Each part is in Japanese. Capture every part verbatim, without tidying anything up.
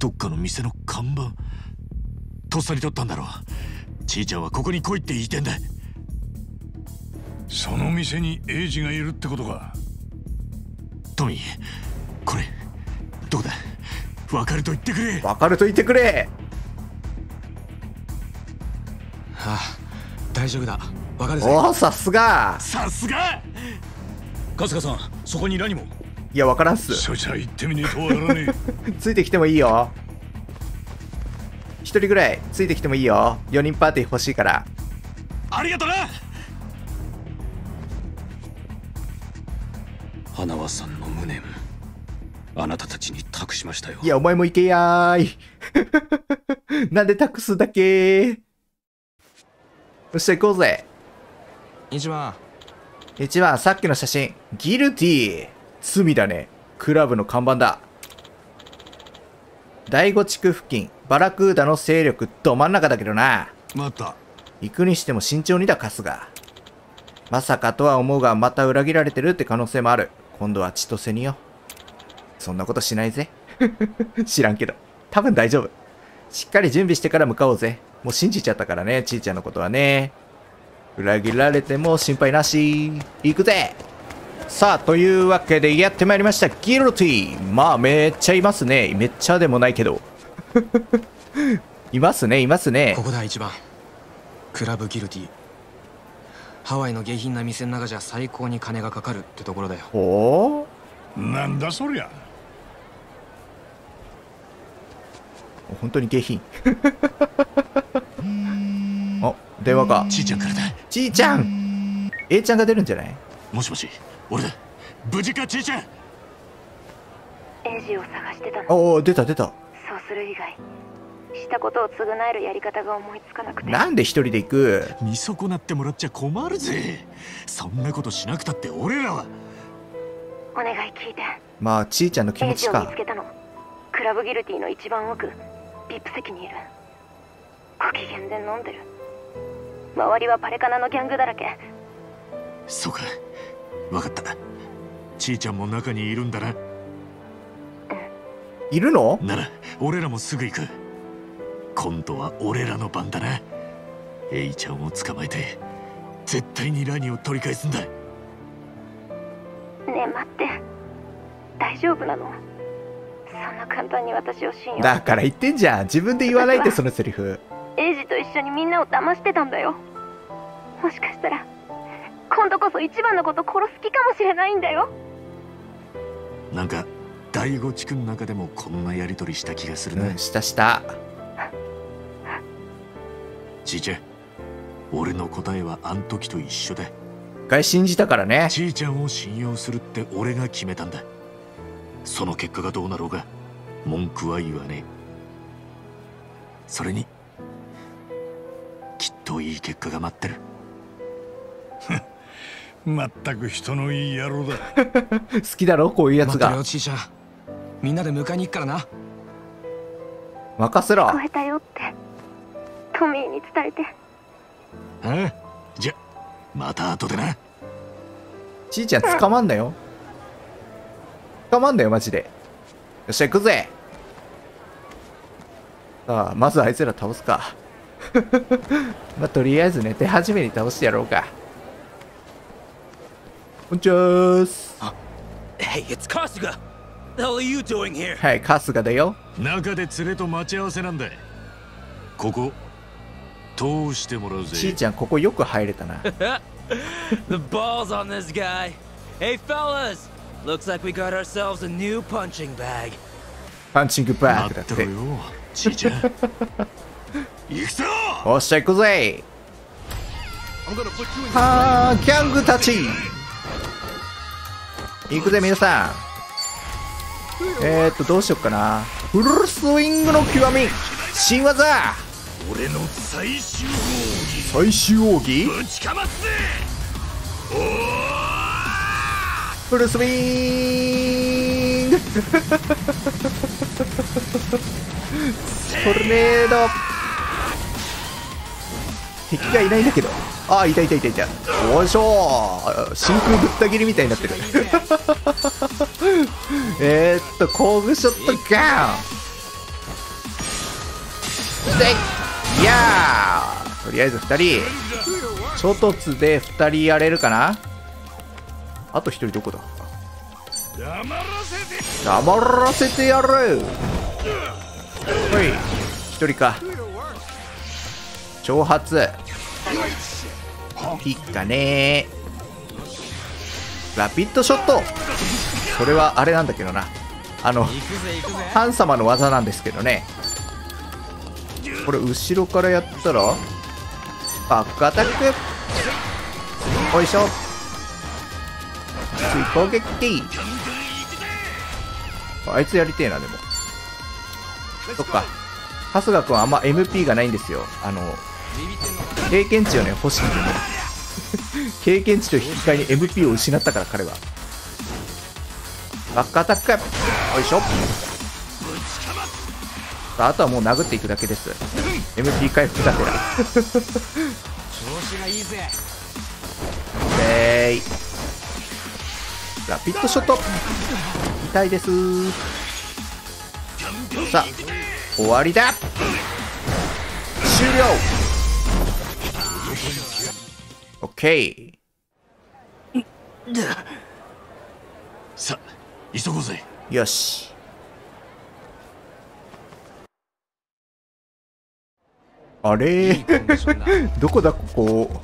どっかの店の看板とっさに取ったんだろう。ちいちゃんはここに来いって言いてんだ。その店にエイジがいるってことか。トミー、これどうだ、分かると言ってくれ。分かると言ってくれ。はあ、大丈夫だ、分かるぜ。おお、さすがさすが。春日さん、そこに何も。いや、分からんす。そちゃ行ってみねえとわからねえ。ついてきてもいいよ。一人ぐらいついてきてもいいよ。よにんパーティー欲しいから。ありがとな。花輪さんの無念、あなたたちに託しましたよ。いや、お前も行けやーい。なんで託すだけ。よっしゃ、行こうぜ。一番一番さっきの写真、ギルティー。罪だね。クラブの看板だ。第五地区付近、バラクーダの勢力ど真ん中だけどな。また行くにしても慎重にだ、春日。まさかとは思うが、また裏切られてるって可能性もある。今度は千歳によ。そんなことしないぜ。知らんけど。多分大丈夫。しっかり準備してから向かおうぜ。もう信じちゃったからね、ちいちゃんのことはね。裏切られても心配なし。行くぜ。さあ、というわけでやってまいりました。ギロティー。まあ、めっちゃいますね。めっちゃでもないけど。いますね、いますね。ここだ、一番。クラブギルティー。ハワイの下品な店の中じゃ最高に金がかかるってところだよ。おお、なんだそりゃ。本当に下品。あ、電話か。ちいちゃんからだ。ちいちゃん、 A ちゃんが出るんじゃない。もしもし、俺だ。無事か、ちいちゃん。エイジを探してたの。おお、出た出た。そうする以外したことを償えるやり方が思いつかなくて。なんで一人で行く。見損なってもらっちゃ困るぜ。そんなことしなくたって、俺らは。お願い聞いて。まあ、ちいちゃんの気持ちか。エイジを見つけたの。クラブギルティの一番奥、ビップ席にいる。ご機嫌で飲んでる。周りはパレカナのギャングだらけ。そうか、分かった。ちいちゃんも中にいるんだな。うん、いるのなら俺らもすぐ行く。今度は俺らの番だな。エイちゃんを捕まえて絶対にラニを取り返すんだ。ねえ、待って、大丈夫なの。そんな簡単に私を信用。だから言ってんじゃん、自分で言わないでそのセリフ。エイジと一緒にみんなを騙してたんだよ。もしかしたら今度こそ一番のこと殺す気かもしれないんだよ。なんか第五地区の中でもこんなやり取りした気がするね。うん、したした。ちいちゃん、俺の答えはあん時と一緒だ。一回信じたからね。ちいちゃんを信用するって俺が決めたんだ。その結果がどうなろうが文句は言わねえ。それにきっといい結果が待ってる。まったく人のいい野郎だ。好きだろ、こういうやつが。待ってよ、ちいちゃん。みんなで迎えに行くからな。任せろ。聞こえたよってトミーに伝えて。うん、じゃまた後でな。ちいちゃん捕まんなよ。捕まんなよ、マジで。よっしゃ、行くぜ。さあ、まずあいつら倒すか。まあ、とりあえずね、手始めに倒してやろうか。こんにちはーす。Hey, it's Kasuga. The hell are you doing here? はい、春日だよ。中で連れと待ち合わせなんだ。ここ通してもらうぜ。ちいちゃん、ここよく入れたな。The balls on this guy. Hey, fellas. Looks like we got ourselves a new punching bag. パンチングバッグだって。ちいちゃん。行くぞ。おっしゃ、行くぜ。はー、ギャングたち。行くぜ、皆さん。えーっと、どうしよっかな。フルスイングの極み、新技。俺の最終奥義。最終奥義。ぶちかますぜ。フルスイング。トルネード。敵がいないんだけど。ああ、いたいたいたいた。おいしょー、真空ぶった切りみたいになってる。えっと、工具ショットガン。いやー、とりあえずふたり衝突でふたりやれるかな。あとひとりどこだ。黙らせてやる。はいひとりか。挑発ピッカねー。ラピッドショット、それはあれなんだけどな、あのハン様の技なんですけどね。これ後ろからやったらバックアタック、よいしょ、追攻撃。あいつやりてえな。でもそっか、春日君はあんま エムピー がないんですよ。あの経験値をね欲しくてね経験値と引き換えに エムピー を失ったから彼は。バックアタック、よいしょ。あとはもう殴っていくだけです。 エムピー 回復だてらえいラピッドショット痛いです。さあ終わりだ、終了。 OK さあ急ごうぜ。よし、あれーどこだここ。よ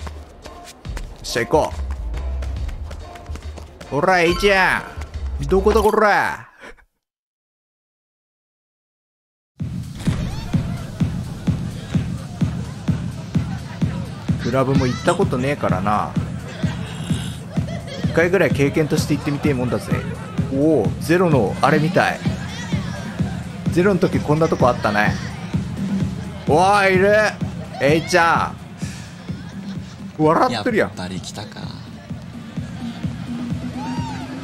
っしゃ行こう。ほらいいじゃん、どこだこら。クラブも行ったことねえからな、いっかいぐらい経験として行ってみてえもんだぜ。おおゼロのあれみたい、ゼロの時こんなとこあったね。おーいるえいちゃん、笑ってるやん。やっぱり来たか、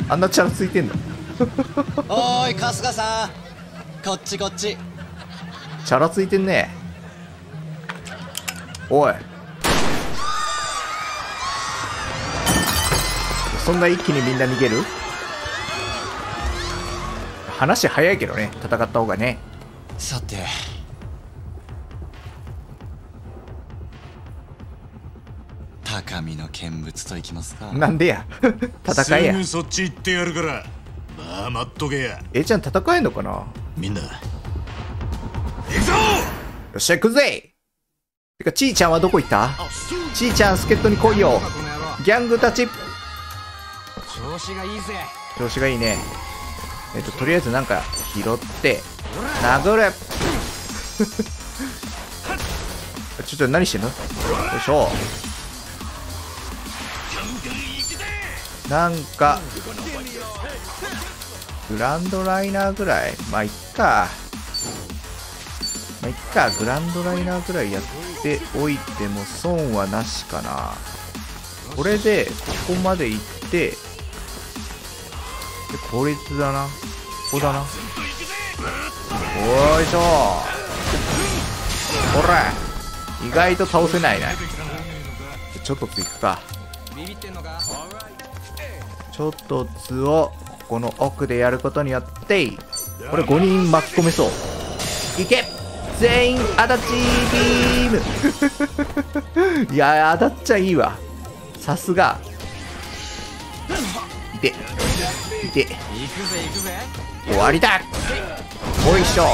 あんなチャラついてんだおーい春日さんこっちこっち、チャラついてんね。おいそんな一気にみんな逃げる、話早いけどね戦った方がね。さて高みの見物といきますか。なんでや戦いや、すぐそっち行ってやるからまあ待っとけや。えーちゃん戦えんのかな。みんな行くぞ。よっしゃ行くぜ。てかちーちゃんはどこ行った。ちーちゃん助っ人に来いよ、ギャングたち。調子がいいぜ、調子がいいね。えっととりあえずなんか拾って殴れちょっと何してんの。よいしょ、なんかグランドライナーぐらい、まあいっかまあいっか、グランドライナーぐらいやっておいても損はなしかな。これでここまで行ってでこれだな、ここだな。よいしょ、ほら意外と倒せないね。ちょっとついくか、ちょっとつをこの奥でやることによってこれごにん巻き込めそう。いけ全員アタッチビームいや当たっちゃいいわ、さすが。いていて終わりだ、おいしょ。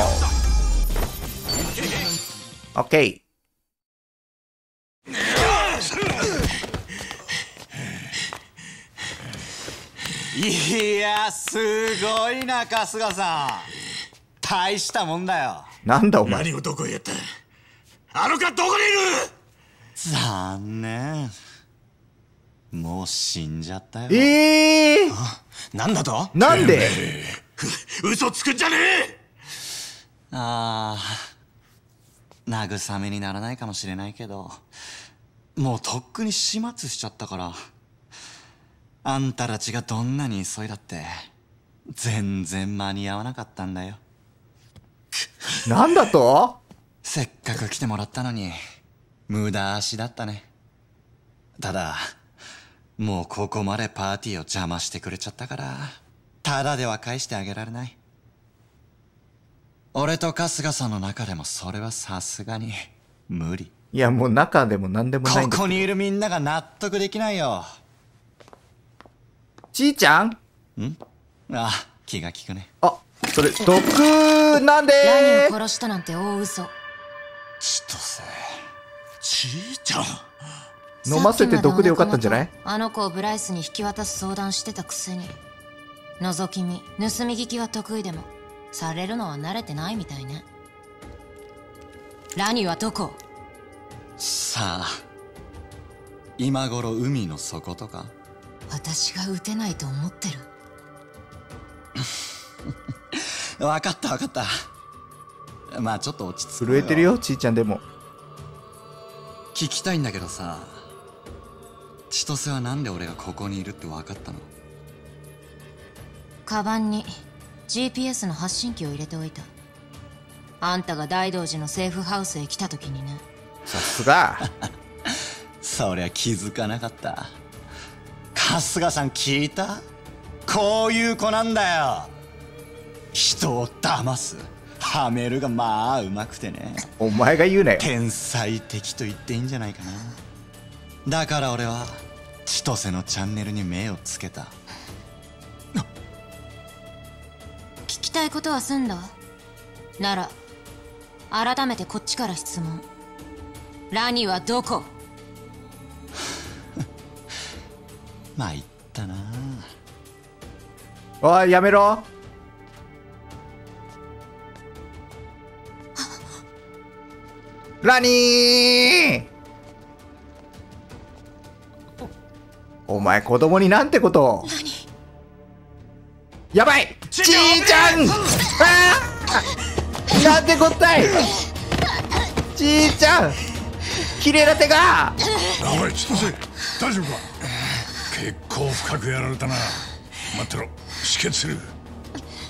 OK、 いやすごいな春日さん、大したもんだよ。なんだお前、何をどこへやった。あのかどこにいる。残念、もう死んじゃったよ。ええー、なんだと、なんで嘘つくんじゃねえ。ああ慰めにならないかもしれないけど、もうとっくに始末しちゃったから、あんたたちがどんなに急いだって全然間に合わなかったんだよ。なんだとせっかく来てもらったのに無駄足だったね。ただもうここまでパーティーを邪魔してくれちゃったから、ただでは返してあげられない。俺と春日さんの中でもそれはさすがに無理。いやもう中でも何でもないんだけど。ここにいるみんなが納得できないよ。ちーちゃん？ん？ああ、気が利くね。あ、それ毒なんでー。何を殺したなんて大嘘。ちとせ。ちーちゃん。飲ませて毒でよかったんじゃない？あの子をブライスに引き渡す相談してたくせに。覗き見、盗み聞きは得意でもされるのは慣れてないみたいね。ラニーはどこ？さあ、今頃海の底とか。私が撃てないと思ってる。分かった分かった。まあちょっと落ち着く。震えてるよちーちゃん。でも聞きたいんだけどさ、千歳はなんで俺がここにいるって分かったの？カバンに ジーピーエス の発信機を入れておいた。あんたが大道寺のセーフハウスへ来た時にね。さすが。そりゃ気づかなかった。春日さん聞いた？こういう子なんだよ。人を騙すハメるがまあうまくてね。お前が言うなよ。天才的と言っていいんじゃないかな。だから俺は千歳のチャンネルに目をつけた。聞きたいことは済んだなら改めてこっちから質問。ラニはどこ？まあ言ったな。おいやめろ。ラニー。お前子供になんてことを。やばいちーちゃん。あなんてこったいちーちゃん。綺麗な手が。おいちょっとせ大丈夫か。結構深くやられたな。待ってろ止血する。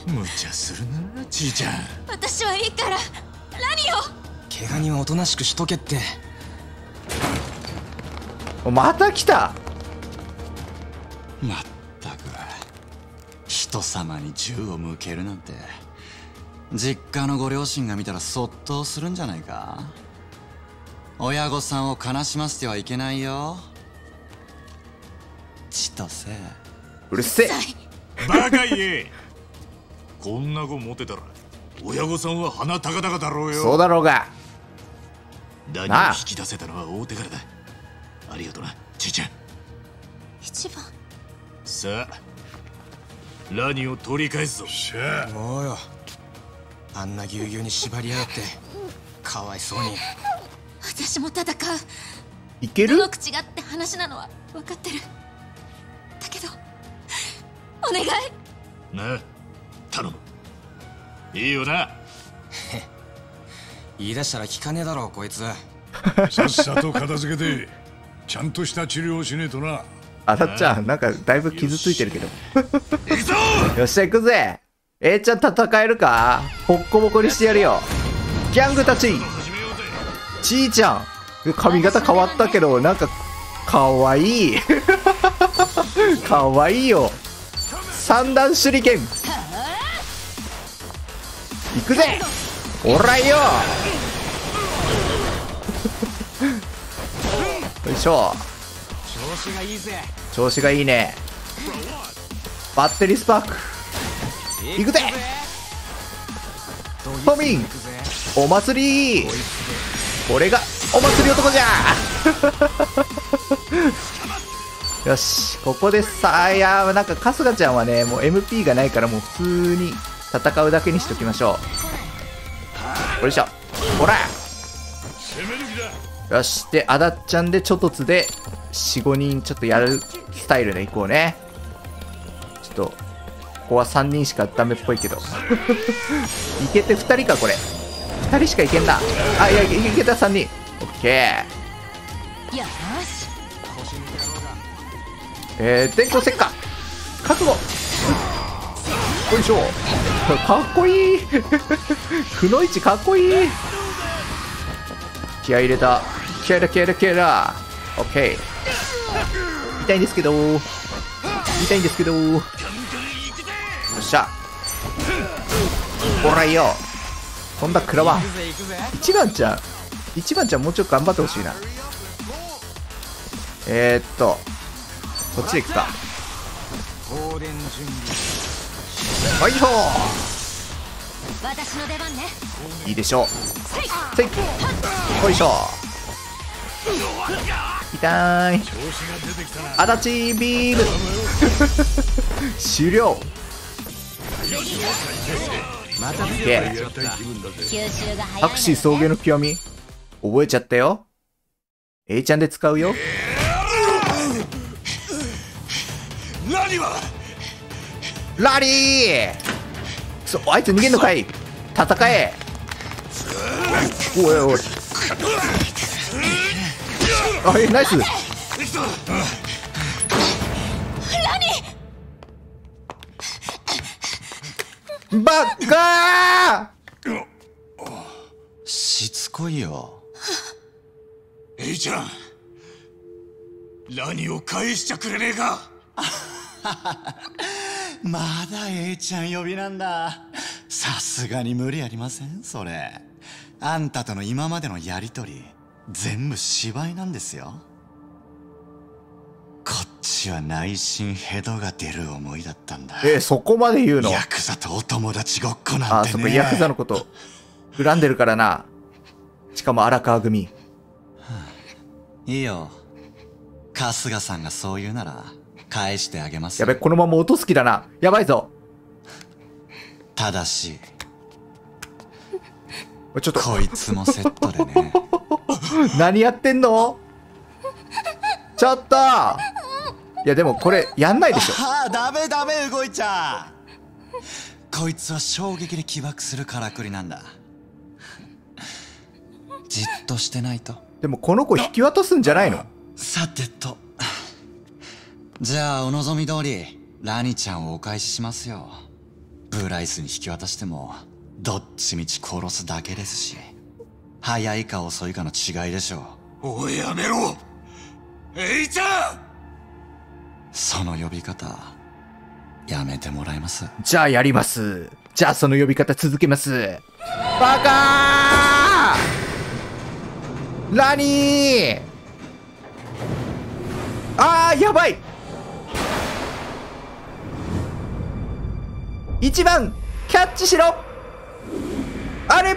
無茶するなちーちゃん。私はいいからラニを。怪我人はおとなしくしとけって。また来た。まったく人様に銃を向けるなんて実家のご両親が見たらそっとするんじゃないか。親御さんを悲しませてはいけないよ千歳。うるせえバカ言え。こんな子持てたら親御さんは鼻高々だろうよ。そうだろうが。何を引き出せたのは大手からだ。ありがとなちーちゃん。一番さあラニを取り返すぞ。もうよあんなぎゅうぎゅうに縛りやがってかわいそうに。私も戦う。いける？どの口がって話なのは分かってる。だけどお願いなあ頼む。いいよな。言い出したら聞かねえだろこいつ。さっさと片付けてちゃんとした治療をしねえとな。あたっちゃんなんかだいぶ傷ついてるけど。よっしゃ行くぜ。えーちゃん戦えるか。ボッコボコにしてやるよギャングたち。ちーちゃん髪型変わったけどなんかかわいい。かわいいよ。三段手裏剣行くぜおらいよ。よいしょ。調子がいいぜ。調子がいいね。バッテリースパーク行くぜトミン。お祭りこれがお祭り男じゃ。よしここでさあ。いやなんか春日ちゃんはねもう エムピー がないからもう普通に戦うだけにしときましょう。よいしょほらよし。であだっちゃんでちょっとつでよんごにんちょっとやるスタイルでいこうね。ちょっとここはさんにんしかダメっぽいけど。いけてふたりかこれ。ふたりしかいけんなあ。いやいけたさんにんオッケー。えー電光石火覚悟よいしょ。かっこいい。くのいちかっこいい。気合い入れた気合いだ気合いだ気合いだ。オッケー痛いんですけど痛いんですけど。よっしゃおらいよ飛んだクラはいちばんちゃん、いちばんちゃんもうちょっと頑張ってほしいな。えー、っとこっちでいくか。はいほー、いいでしょう。せいほいしょ、痛い、アタッチビーム終了。アクシー送迎の極み覚えちゃったよ。 A ちゃんで使うよ。ラリー、くそ、あいつ逃げんのかい、戦え。おいおいおい、あ、ナイス。バッカー、しつこいよ。エイちゃん、ラニを返しちゃくれねえか。まだエイちゃん呼びなんだ。さすがに無理ありませんそれ。あんたとの今までのやりとり全部芝居なんですよ。こっちは内心ヘドが出る思いだったんだ。えー、そこまで言うの。ヤクザとお友達ごっこなんてね。あ、そこヤクザのこと恨んでるからな。しかも荒川組、はあ、いいよ。春日さんがそう言うなら返してあげます。やべ、このまま音好きだな。やばいぞ。ただしちょっとこいつもセットでね。何やってんのちょっと。いやでもこれやんないでしょ。ああ、ダメダメ、動いちゃう。こいつは衝撃で起爆するからくりなんだ。じっとしてないと。でもこの子引き渡すんじゃないの。さてと、じゃあお望み通りラニちゃんをお返ししますよ。ブライスに引き渡してもどっちみち殺すだけですし、早いか遅いかの違いでしょう。おいやめろエイちゃん、その呼び方やめてもらえます？じゃあやります。じゃあその呼び方続けます。バカーラニー、あーやばい。いちばんキャッチしろ。あれ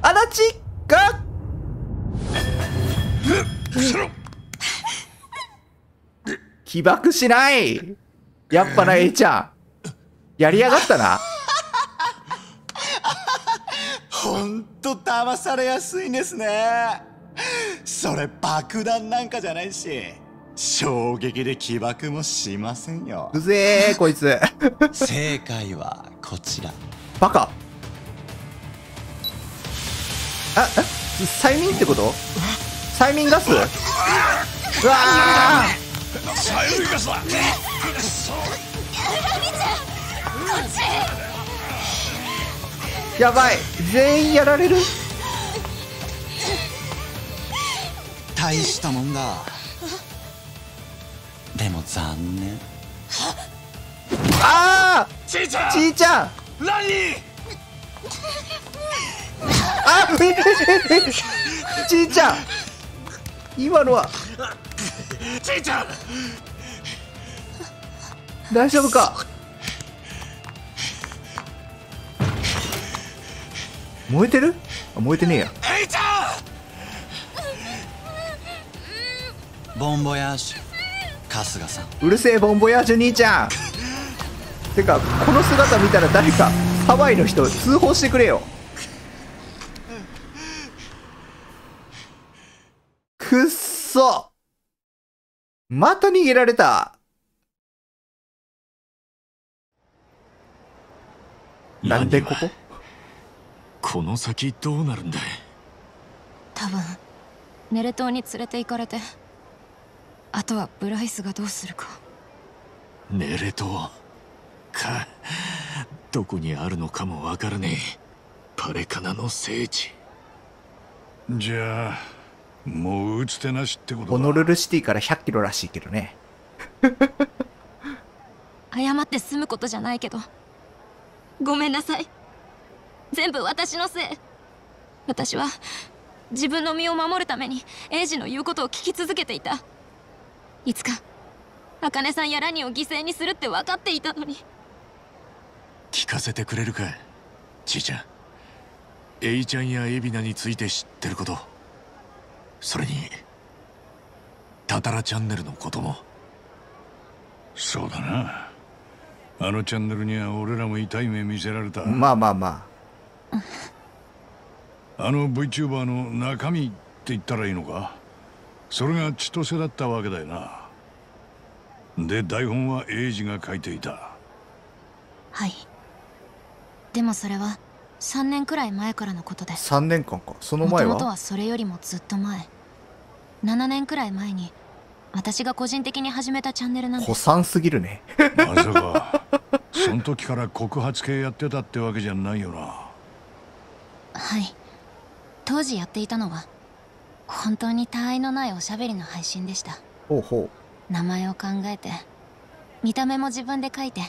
あだちか起爆しない。やっぱな、えいちゃんやりやがったな。ほんと騙されやすいんですね。それ爆弾なんかじゃないし、衝撃で起爆もしませんよ。うぜえこいつ。正解はこちら。バカ、あっ、催眠ってこと？催眠ガス？うわあ、催眠ガスだ。やばい、全員やられる。大したもんだ。でも残念。ああ、ちいちゃん、ちいちゃん、何？あっ、ええええ、ちいちゃん、今のはちいちゃん、大丈夫か？燃えてる？あ、燃えてねえや。えいちゃん、ボンボヤージュ春日さん、うるせえボンボヤージュ兄ちゃん。てかこの姿見たら誰かハワイの人通報してくれよ。くっそ、また逃げられた。なんでここ？この先どうなるんだい？多分ネレ島に連れて行かれて、あとはブライスがどうするか。ネレ島か、どこにあるのかもわからねえ。パレカナの聖地じゃあもう打つ手なしってことだ。ホノルルシティからひゃくキロらしいけどね。謝って済むことじゃないけどごめんなさい。全部私のせい。私は自分の身を守るために英二の言うことを聞き続けていた。いつか茜さんやラニを犠牲にするって分かっていたのに。聞かせてくれるかい、ちいちゃん。エイちゃんやエビナについて知ってること、それにタタラチャンネルのことも。そうだな、あのチャンネルには俺らも痛い目見せられた。まあまあまああの VTuber の中身って言ったらいいのか、それが千歳だったわけだよな。で台本は英二が書いていた。はい、でもそれはさんねんくらい前からのことです。さんねんかんか。その前はもともとはそれよりもずっと前、ななねんくらい前に私が個人的に始めたチャンネルなんです。古参すぎるねまさかその時から告発系やってたってわけじゃないよな。はい、当時やっていたのは本当に他愛のないおしゃべりの配信でした。ほうほう。名前を考えて見た目も自分で描いて、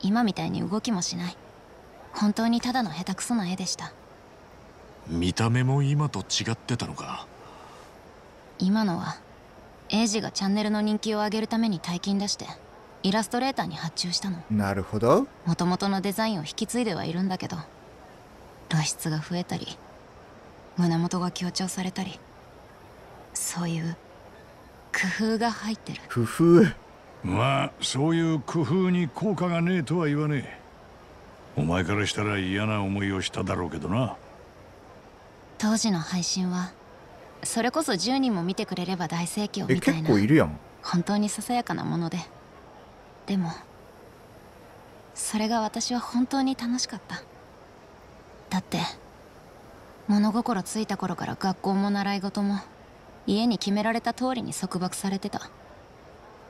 今みたいに動きもしない、本当にただの下手くそな絵でした。見た目も今と違ってたのか。今のはエイジがチャンネルの人気を上げるために大金出してイラストレーターに発注したの。なるほど。もともとのデザインを引き継いではいるんだけど、露出が増えたり胸元が強調されたり、そういう工夫が入ってる。工夫。まあそういう工夫に効果がねえとは言わねえ。お前からしたら嫌な思いをしただろうけどな。当時の配信はそれこそじゅうにんも見てくれれば大盛況みたいな。え、結構いるやん。本当にささやかなもので、でもそれが私は本当に楽しかった。だって物心ついた頃から学校も習い事も家に決められた通りに束縛されてた。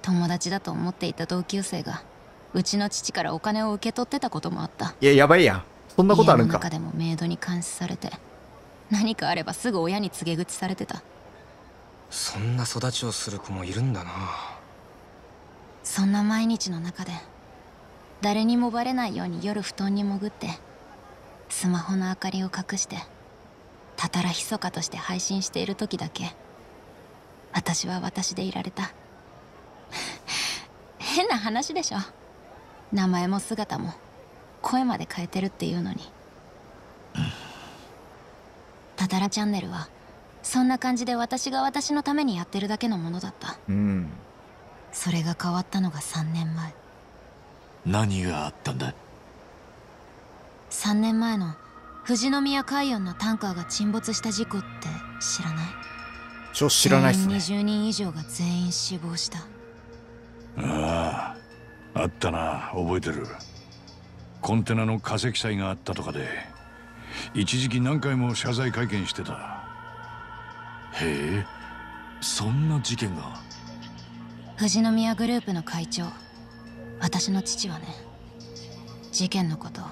友達だと思っていた同級生がうちの父からお金を受け取ってたこともあった。いや、やばいやん、そんなことあるんか。家の中でもメイドに監視されて、何かあればすぐ親に告げ口されてた。そんな育ちをする子もいるんだな。そんな毎日の中で誰にもバレないように夜布団に潜ってスマホの明かりを隠してたたらひそかとして配信している時だけ私は私でいられた変な話でしょ、名前も姿も声まで変えてるっていうのにたたらチャンネルはそんな感じで私が私のためにやってるだけのものだった、うん、それが変わったのがさんねんまえ。何があったんだ。さんねんまえの富士宮海運のタンカーが沈没した事故って知らない？ちょ、知らないっすね。にじゅうにんいじょうが全員死亡した。ああ、あったな、覚えてる。コンテナの化石採があったとかで一時期何回も謝罪会見してた。へえ、そんな事件が。富士宮グループの会長、私の父はね、事件のことを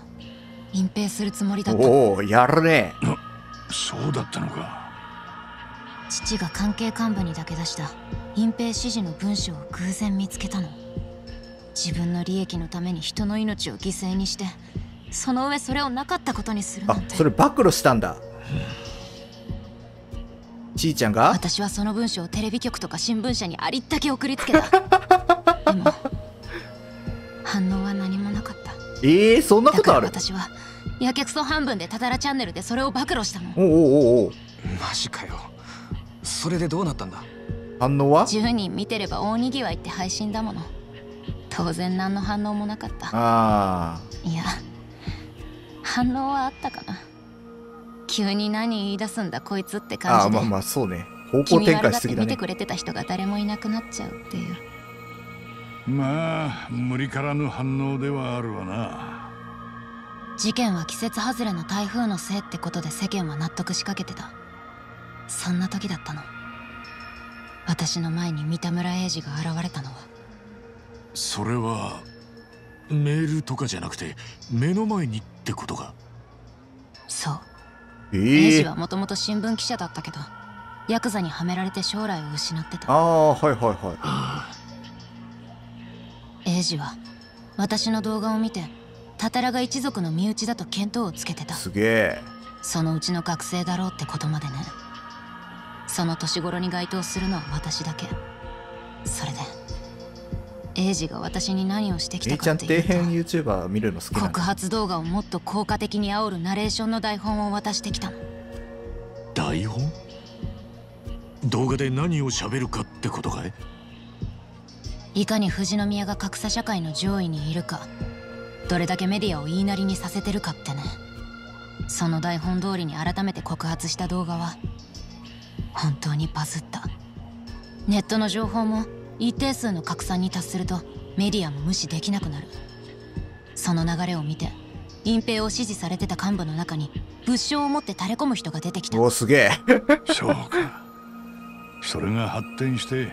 隠蔽するつもりだった。おお、やるね。そうだったのか。父が関係幹部にだけ出した隠蔽指示の文書を偶然見つけたの。自分の利益のために人の命を犠牲にして、その上それをなかったことにするなんて。あ、それ暴露したんだ。ちいちゃんが。私はその文章をテレビ局とか新聞社にありったけ送りつけたでも反応は何もなかった。えー、そんなことある。だから私はやけくそ半分でたたらチャンネルでそれを暴露したの。おおおお、マジかよ。それでどうなったんだ。反応はじゅうにん見てれば大にぎわいって配信だもの。当然何の反応もなかった。あー、いや反応はあったかな。急に何言い出すんだこいつって感じで。あ、まあまあそうね、方向転換しすぎだね。見てくれてた人が誰もいなくなっちゃうっていう。まあ無理からぬ反応ではあるわな。事件は季節外れの台風のせいってことで世間は納得しかけてた。そんな時だったの。私の前に三田村英二が現れたのは。それはメールとかじゃなくて目の前にってことか。そう、えー、英二はもともと新聞記者だったけどヤクザにはめられて将来を失ってた。ああ、はいはいはい。英二は私の動画を見てタタラが一族の身内だと見当をつけてた。すげえ。そのうちの学生だろうってことまでね。その年頃に該当するのは私だけ。それでエイジが私に何をしてきたかっていうと、底辺 YouTuber 見るの好きなの。告発動画をもっと効果的に煽るナレーションの台本を渡してきたの。台本？動画で何を喋るかってことかい？いかに富士宮が格差社会の上位にいるか、どれだけメディアを言いなりにさせてるかってね。その台本通りに改めて告発した動画は本当にバズった。ネットの情報も一定数の拡散に達するとメディアも無視できなくなる。その流れを見て隠蔽を指示されてた幹部の中に物証を持って垂れ込む人が出てきた。おー、すげえ。そうか。それが発展して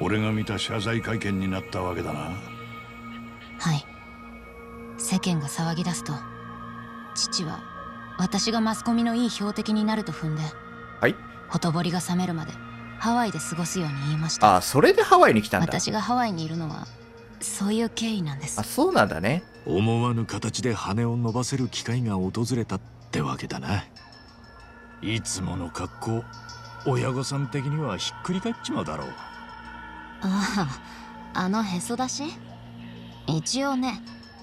俺が見た謝罪会見になったわけだな。はい。世間が騒ぎ出すと父は私がマスコミのいい標的になると踏んで、はい、ほとぼりが冷めるまでハワイで過ごすように言いました。あ、それでハワイに来たんだ。私がハワイにいるのはそういう経緯なんです。あ、そうなんだね。思わぬ形で羽を伸ばせる機会が訪れたってわけだな。いつもの格好、親御さん的にはひっくり返っちまうだろう。ああ、あのへそ出し。一応ね、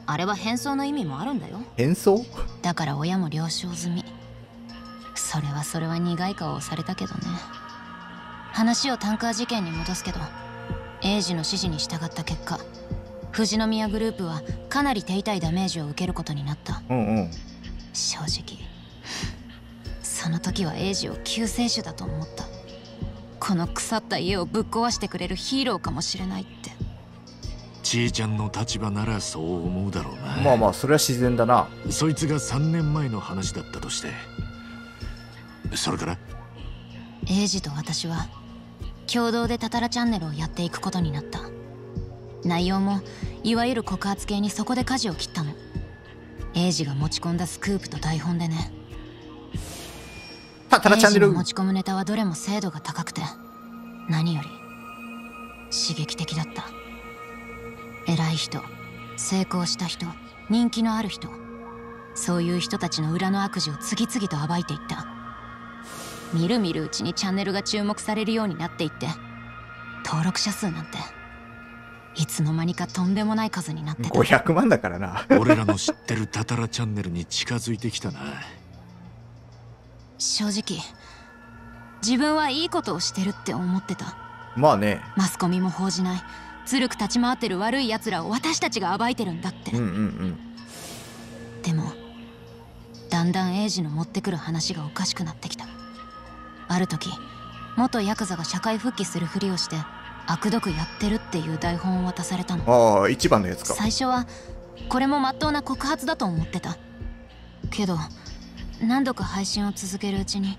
あれは変装の意味もあるんだよ。変装？だから親も了承済み。それはそれは苦い顔をされたけどね。話をタンカー事件に戻すけど、エイジの指示に従った結果、富士宮グループはかなり手痛いダメージを受けることになった。うんうん。正直。その時はエイジを救世主だと思った。この腐った家をぶっ壊してくれるヒーローかもしれないって。ちいちゃんの立場ならそう思うだろうな。まあまあそれは自然だな。そいつがさんねんまえの話だったとして、それからエイジと私は共同でタタラチャンネルをやっていくことになった。内容もいわゆる告発系にそこで舵を切ったの。エイジが持ち込んだスクープと台本でね。タタラチャンネル持ち込むネタはどれも精度が高くて何より刺激的だった。偉い人、成功した人、人気のある人、そういう人たちの裏の悪事を次々と暴いていった。みるみるうちにチャンネルが注目されるようになっていって、登録者数なんていつの間にかとんでもない数になってた。ごひゃくまんだからな。俺らの知ってるタタラチャンネルに近づいてきたな。正直自分はいいことをしてるって思ってた。まあね、マスコミも報じない、ずるく立ち回ってる悪いやつらを私たちが暴いてるんだって。うんうんうん。でもだんだんエイジの持ってくる話がおかしくなってきた。ある時元ヤクザが社会復帰するふりをして悪毒やってるっていう台本を渡されたの。ああ、一番のやつか。最初はこれも真っ当な告発だと思ってたけど、何度か配信を続けるうちに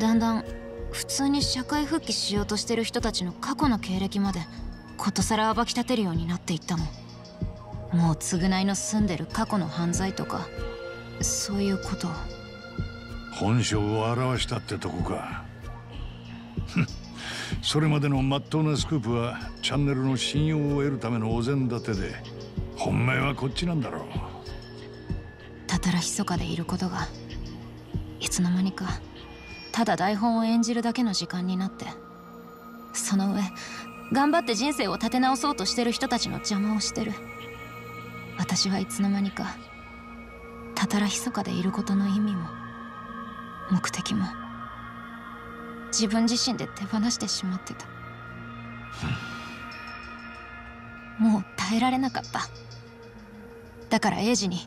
だんだん普通に社会復帰しようとしてる人たちの過去の経歴までことさら暴き立てるようになっていったの。もう償いの住んでる過去の犯罪とかそういうことを。本性を表したってとこか。それまでの真っ当なスクープはチャンネルの信用を得るためのお膳立てで、本命はこっちなんだろう。たたら密かでいることがいつの間にかただ台本を演じるだけの時間になって、その上頑張って人生を立て直そうとしてる人たちの邪魔をしてる。私はいつの間にかたたら密かでいることの意味も目的も自分自身で手放してしまってた。もう耐えられなかった。だからエイジに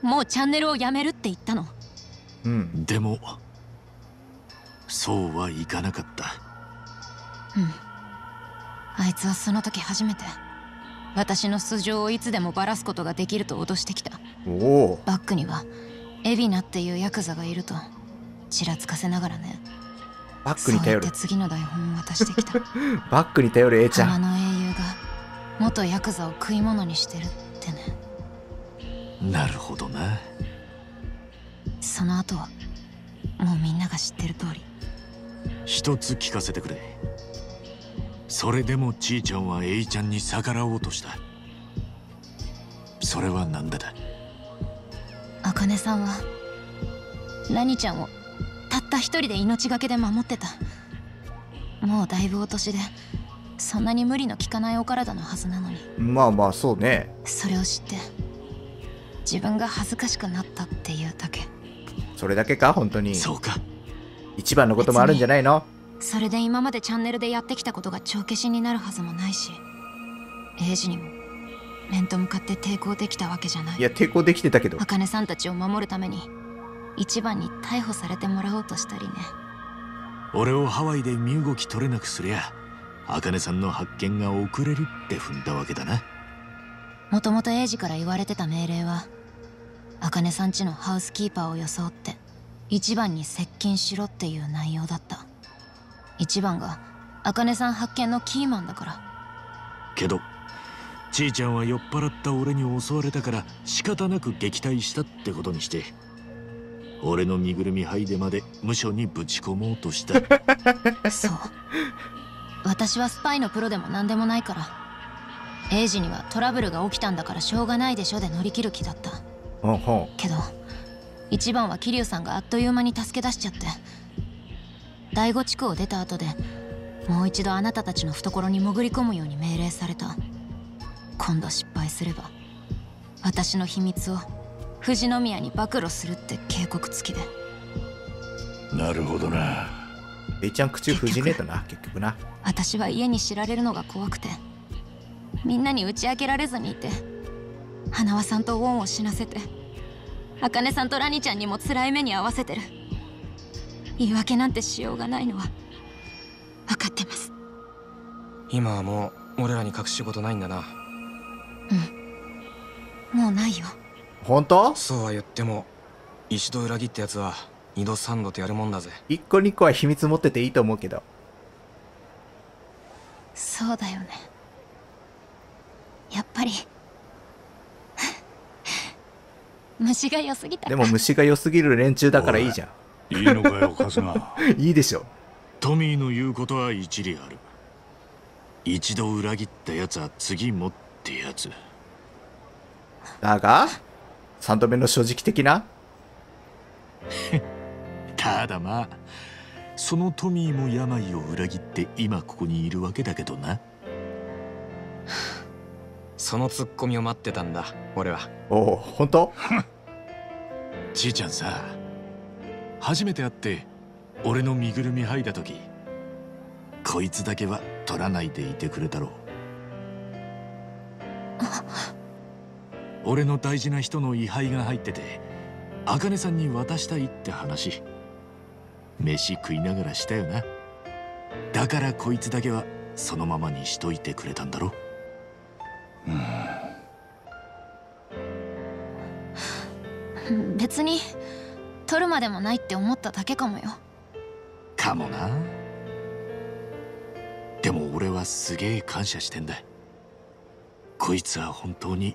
もうチャンネルをやめるって言ったの。うん、でもそうはいかなかった。うん、あいつはその時初めて私の素性をいつでもバラすことができると脅してきた。おバックにはエビナっていうヤクザがいるとちらつかせながらね。バックに頼る。そうやって次の台本を渡してきた。バックに頼る A ちゃん。浜の英雄が元ヤクザを食い物にしてるってね。なるほどな。その後はもうみんなが知ってる通り。一つ聞かせてくれ。それでもちいちゃんはエイちゃんに逆らおうとした。それは何だだ。茜さんはラニちゃんをたった一人で命がけで守ってた。もうだいぶお年でそんなに無理のきかないお体のはずなのに。まあまあそうね。それを知って自分が恥ずかしくなったっていうだけ。それだけか。本当にそうか。一番のこともあるんじゃないの。それで今までチャンネルでやってきたことが帳消しになるはずもないし、エイジにも面と向かって抵抗できたわけじゃない。いや抵抗できてたけど、茜さんたちを守るために一番に逮捕されてもらおうとしたりね。俺をハワイで身動き取れなくすりゃ茜さんの発見が遅れるって踏んだわけだな。もともとエイジから言われてた命令は、茜さん家のハウスキーパーを装って一番に接近しろっていう内容だった。一番が茜さん発見のキーマンだから。けどちーちゃんは酔っ払った俺に襲われたから仕方なく撃退したってことにして、俺の身ぐるみ剥いでまで無所にぶち込もうとした。そう、私はスパイのプロでも何でもないから、エイジにはトラブルが起きたんだからしょうがないでしょで乗り切る気だった。ほうほう。けど一番は桐生さんがあっという間に助け出しちゃって、第五地区を出た後でもう一度あなたたちの懐に潜り込むように命令された。今度失敗すれば私の秘密を富士宮に暴露するって警告付きで。なるほどな。えいちゃん口封じねえだな結局な。私は家に知られるのが怖くて、みんなに打ち明けられずにいて、花輪さんとウォンを死なせて、茜さんとラニちゃんにも辛い目に遭わせてる。言い訳なんてしようがないのは分かってます。今はもう俺らに隠し事ないんだな。うん、もうないよ。本当？そうは言っても一度裏切ったやつは二度三度とやるもんだぜ。一個二個は秘密持ってていいと思うけど。そうだよね、やっぱり虫が良すぎた。でも虫が良すぎる連中だからいいじゃん。いいのかよカズナ。いいでしょ。トミーの言うことは一理ある。一度裏切ったやつは次もってやつだが、三度目の正直的な。ただまあそのトミーも病を裏切って今ここにいるわけだけどな。そのツッコミを待ってたんだ俺は。おお本当？ちーちゃんさ、初めて会って俺の身ぐるみ剥いだ時、こいつだけは取らないでいてくれたろう。俺の大事な人の位牌が入ってて、茜さんに渡したいって話飯食いながらしたよな。だからこいつだけはそのままにしといてくれたんだろ。うん、別に取るまでもないって思っただけかもよ。かもな。でも俺はすげえ感謝してんだ。こいつは本当に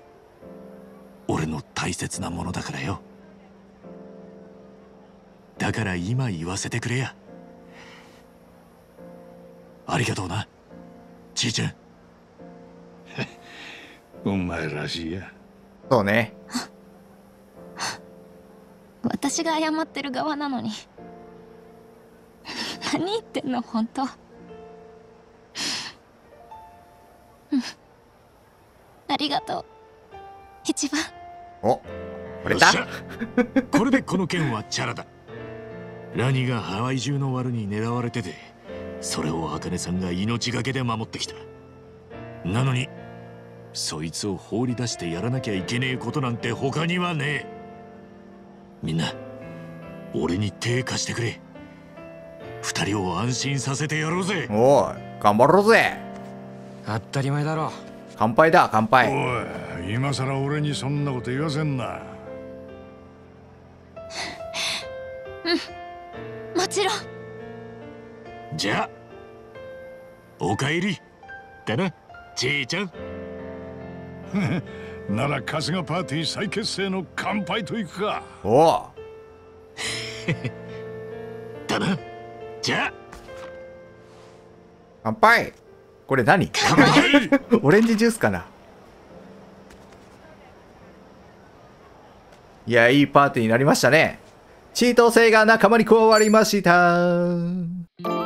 俺の大切なものだからよ。だから今言わせてくれや。ありがとうなちーちゃん。お前らしいや。そうね。私が謝ってる側なのに何言ってんの本当。ありがとう一番。お、これだ。これでこの件はチャラだ。ラニがハワイ中のワルに狙われてて、それを茜さんが命がけで守ってきた。なのにそいつを放り出してやらなきゃいけねえことなんて他にはねえ。みんな俺に手貸してくれ。二人を安心させてやろうぜ。おい頑張ろうぜ。当たり前だろ。乾杯だ乾杯。おい今さら俺にそんなこと言わせんな。うんもちろん。じゃあおかえりだなちーちゃん。なら春日パーティー再結成の乾杯といくか。おおだな。じゃあ乾杯。これ何？オレンジジュースかな。いや、いいパーティーになりましたね。チート星が仲間に加わりました。